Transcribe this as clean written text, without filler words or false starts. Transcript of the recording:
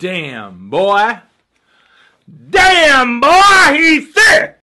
Damn, boy. Damn, boy, he's sick.